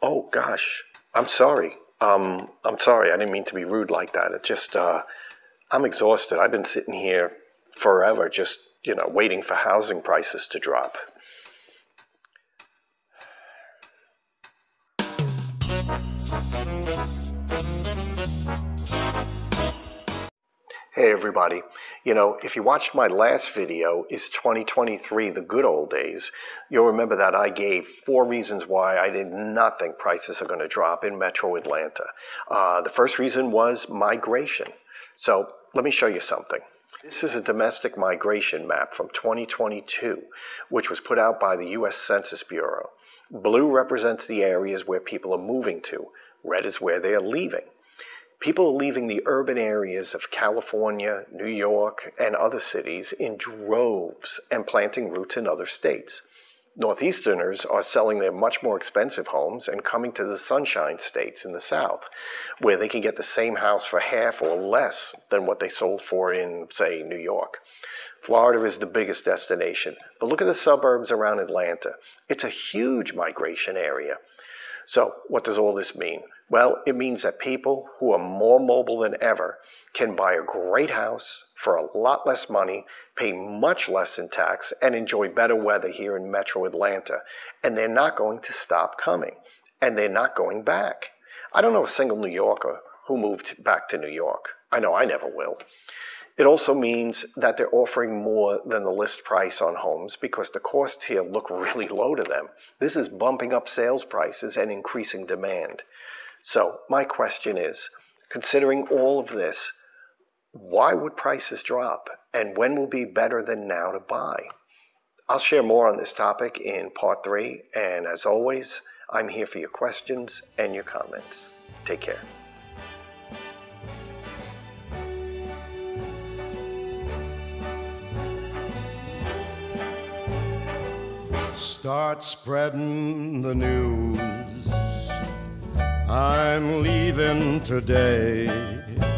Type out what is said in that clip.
Oh gosh, I'm sorry. I'm sorry. I didn't mean to be rude like that. It just, I'm exhausted. I've been sitting here forever, just, you know, waiting for housing prices to drop. Hey everybody, you know, if you watched my last video, Is 2023 the Good Old Days? You'll remember that I gave 4 reasons why I did not think prices are going to drop in Metro Atlanta. The first reason was migration. So let me show you something. This is a domestic migration map from 2022, which was put out by the U.S. Census Bureau. Blue represents the areas where people are moving to. Red is where they are leaving. People are leaving the urban areas of California, New York, and other cities in droves and planting roots in other states. Northeasterners are selling their much more expensive homes and coming to the Sunshine States in the South, where they can get the same house for half or less than what they sold for in, say, New York. Florida is the biggest destination, but look at the suburbs around Atlanta. It's a huge migration area. So what does all this mean? Well, it means that people who are more mobile than ever can buy a great house for a lot less money, pay much less in tax, and enjoy better weather here in Metro Atlanta. And they're not going to stop coming. And they're not going back. I don't know a single New Yorker who moved back to New York. I know I never will. It also means that they're offering more than the list price on homes because the costs here look really low to them. This is bumping up sales prices and increasing demand. So my question is, considering all of this, why would prices drop? And when will be better than now to buy? I'll share more on this topic in part 3. And as always, I'm here for your questions and your comments. Take care. Start spreading the news. I'm leaving today.